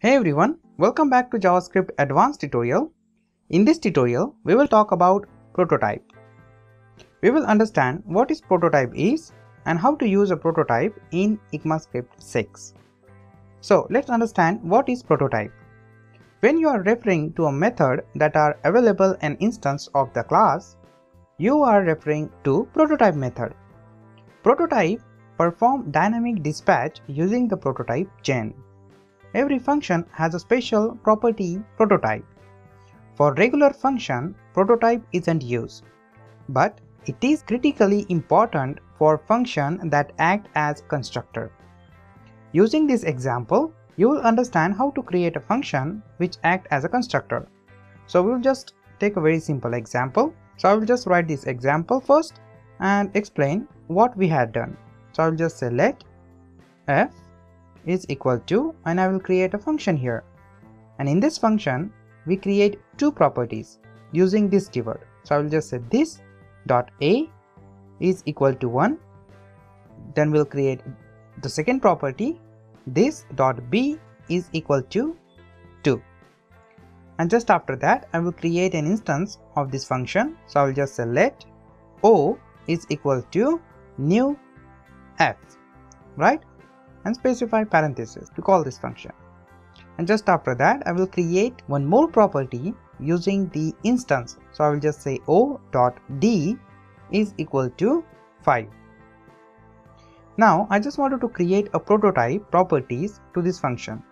Hey everyone, welcome back to JavaScript advanced tutorial. In this tutorial, we will talk about prototype. We will understand what is prototype is and how to use a prototype in ECMAScript 6. So let's understand what is prototype. When you are referring to a method that are available an instance of the class, you are referring to prototype method. Prototype perform dynamic dispatch using the prototype chain. Every function has a special property prototype. For regular function, prototype isn't used, but it is critically important for function that act as constructor. Using this example, you will understand how to create a function which act as a constructor. So we'll just take a very simple example. So I will just write this example first and explain what we had done. So I'll just say let f is equal to, and I will create a function here, and in this function we create two properties using this keyword. So I will just say this dot a is equal to 1, then we'll create the second property, this dot b is equal to 2, and just after that I will create an instance of this function. So I will just say let o is equal to new f, right, and specify parentheses to call this function, and just after that I will create one more property using the instance. So I will just say o.d is equal to 5. Now I just wanted to create a prototype properties to this function,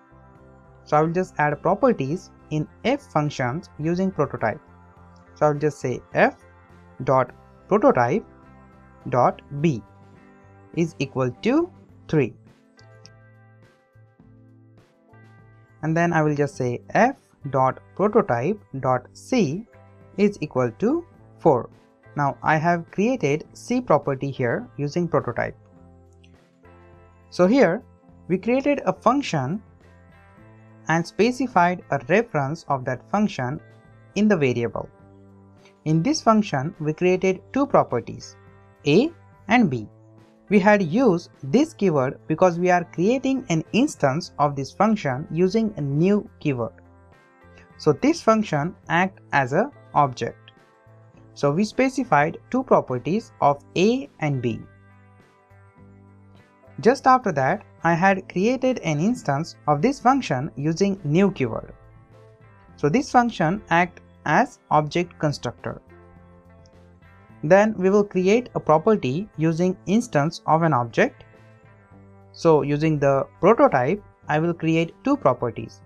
so I will just add properties in f functions using prototype. So I will just say f.prototype.b is equal to 3, and then I will just say f.prototype.c is equal to 4. Now I have created c property here using prototype. So here we created a function and specified a reference of that function in the variable. In this function we created two properties, a and b. We had used this keyword because we are creating an instance of this function using a new keyword. So this function acts as an object. So we specified two properties of a and b. Just after that, I had created an instance of this function using new keyword. So this function acts as object constructor. Then we will create a property using instance of an object. So using the prototype, I will create two properties,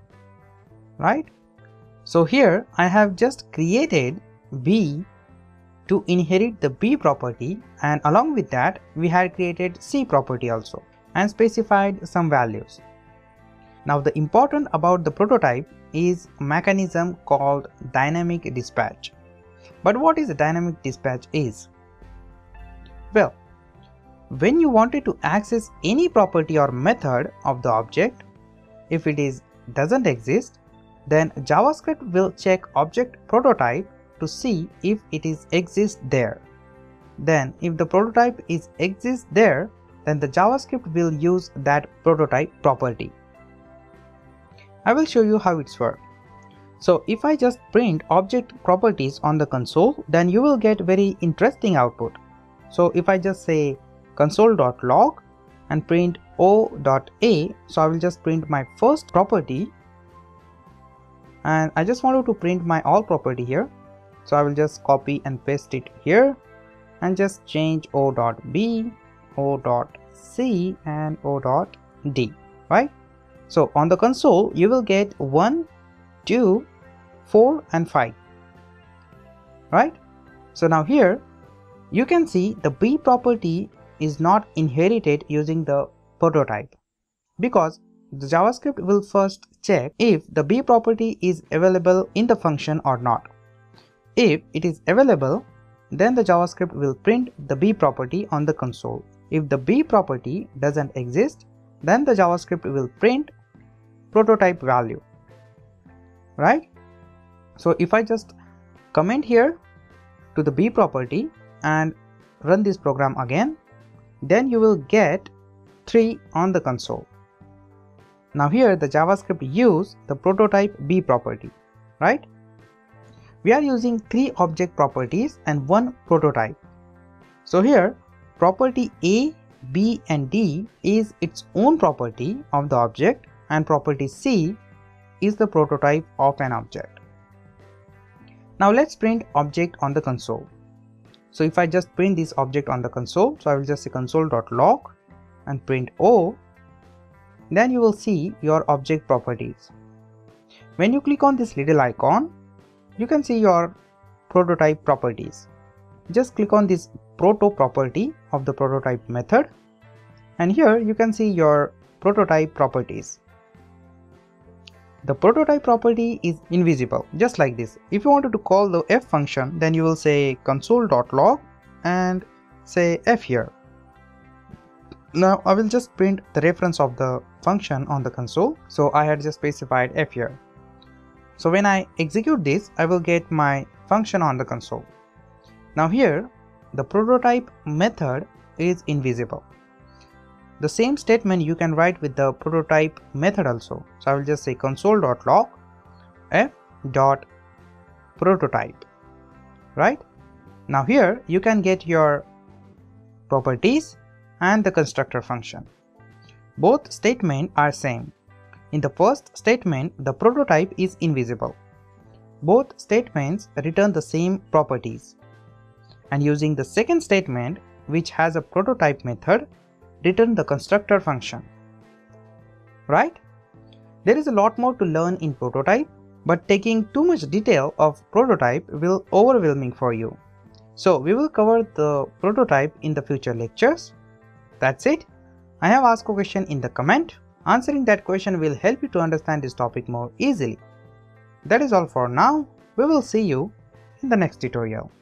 right? So here I have just created b to inherit the b property, and along with that we had created c property also and specified some values. Now the important about the prototype is a mechanism called dynamic dispatch. But what is the dynamic dispatch is? Well, when you wanted to access any property or method of the object, if it doesn't exist, then JavaScript will check object prototype to see if it exists there. Then if the prototype exists there, then the JavaScript will use that prototype property. I will show you how it's works. So if I just print object properties on the console, then you will get very interesting output. So if I just say console.log and print o.a, so I will just print my first property, and I just wanted to print my all property here. So I will just copy and paste it here and just change o.b, o.c and o.d, right? So on the console you will get 1, 2, 4 and 5, right? So now here you can see the b property is not inherited using the prototype, because the JavaScript will first check if the b property is available in the function or not. If it is available, then the JavaScript will print the b property on the console. If the b property doesn't exist, then the JavaScript will print prototype value, right? So if I just comment here to the b property and run this program again, then you will get 3 on the console. Now here the JavaScript use the prototype B property, right? We are using three object properties and one prototype. So here property A, B and D is its own property of the object, and property C is the prototype of an object. Now let's print object on the console. So if I just print this object on the console, so I will just say console.log and print O, then you will see your object properties. When you click on this little icon, you can see your prototype properties. Just click on this proto property of the prototype method, and here you can see your prototype properties. The prototype property is invisible, just like this. If you wanted to call the f function, then you will say console.log and say f here. Now I will just print the reference of the function on the console, so I had just specified f here. So when I execute this, I will get my function on the console. Now here the prototype method is invisible. The same statement you can write with the prototype method also. So I will just say console.log f.prototype, right? Now here you can get your properties and the constructor function. Both statements are same. In the first statement, the prototype is invisible. Both statements return the same properties. And using the second statement, which has a prototype method, return the constructor function, right? There is a lot more to learn in prototype, but taking too much detail of prototype will be overwhelming for you. So we will cover the prototype in the future lectures. That's it. I have asked a question in the comment. Answering that question will help you to understand this topic more easily. That is all for now. We will see you in the next tutorial.